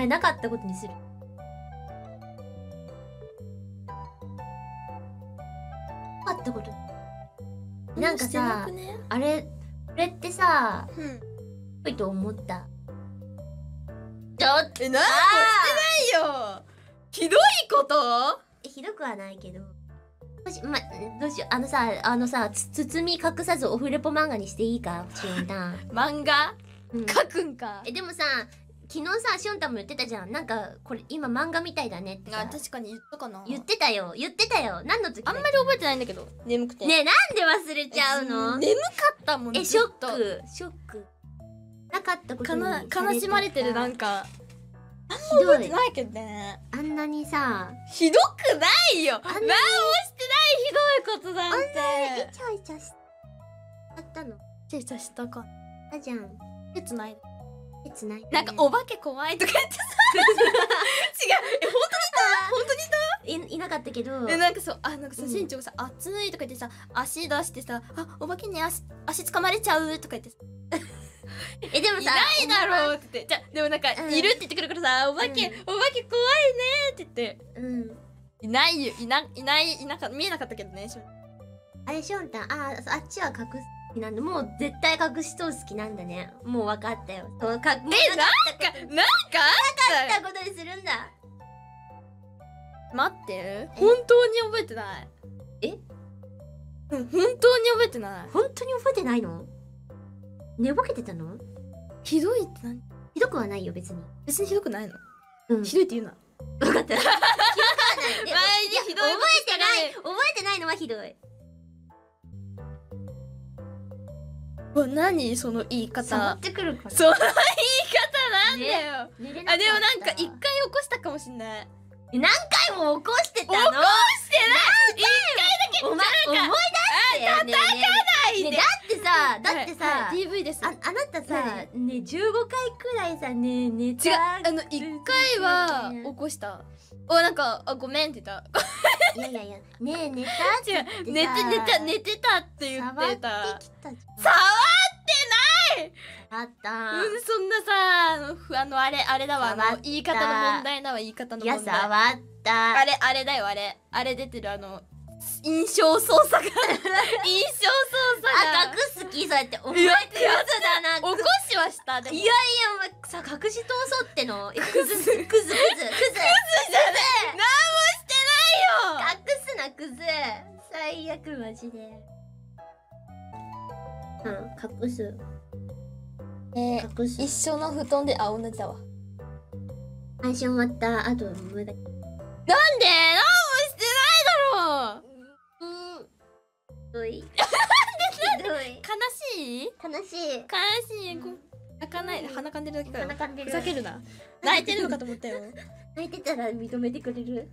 はい、なかったことにする。なかったこと。なんかさ、ね、あれこれってさ、うん、いいと思った。だって何もしてないよ。ひどいこと。ひどくはないけど、ま、どうしよう。あのさ包み隠さずオフレポ漫画にしていいか、しおんたん。漫画、うん、書くんか。でもさ、昨日さ、しおんたんも言ってたじゃん。なんかこれ今漫画みたいだねってさ。確かに言ったかな。言ってたよ。何の時あんまり覚えてないんだけど。眠くてねえ、なんで忘れちゃうの。眠かったもんね。え、ショックなかったことにされた。悲しまれてる。なんかあんま覚えてないけどね。あんなにさ、ひどくないよ。何もしてない。ひどいことだって。あんなにイチャイチャしたの。イチャイチャしたか。だじゃん。切ない。切ない。なんかお化け怖いとか言ってさ。違う。本当にいた？いなかったけど。なんかそう、なんかさ、身長がさ、熱いとか言ってさ、足出してさ、あ、お化けに足掴まれちゃうとか言ってさ。え、でもさ、いないだろうって。じゃ、でもなんか、いるって言ってくるからさ、お化け怖いねって言って。うん。いない、見えなかったけどね。あれ、しおんたん、あっちは隠す好きなんだ。もう絶対隠し通す気なんだね。もう分かったよ。そう、か、なんかあったことにするんだ。待って、本当に覚えてない。え？本当に覚えてない。本当に覚えてないの？寝ぼけてたの？ひどいって何？ひどくはないよ、別に。別にひどくないの。うん、ひどいって言うな。分かった。ひどくはない。前にひどい。覚えてないのはひどい。わ、何その言い方。触ってくるから。その言い方なんだよ。ね、でもなんか一回起こしたかもしんない。何回も起こしてたの？起こしてない。一回だけ。お前思い出して。叩かないで。だってさ、DV です。あなたさ、ね、15回くらいさ、ね、寝た。違う、1回は起こした。お、なんか、あ、ごめんって言った。いや、ねえ、寝たって言って。寝てたって言ってた。触ってない。あった。うん、そんなさ、あれだわ、言い方の問題だわ、言い方の問題。いや、触った。あれだよ、あれ出てる、印象操作。隠す気、そうやって覚えてるやつだな。起こしはした。でもいやいや、お前さ、隠し通そうっての。クズじゃねえ。なんもしてないよ。隠すな、クズ。最悪、マジで。うん、隠す。隠す。一緒の布団で、同じだわ。最初終わった後、無駄。なんで？なんで悲しい。泣かないで、鼻かんでるだけだよ。ふざけるな。泣いてるのかと思ったよ。泣いてたら認めてくれる？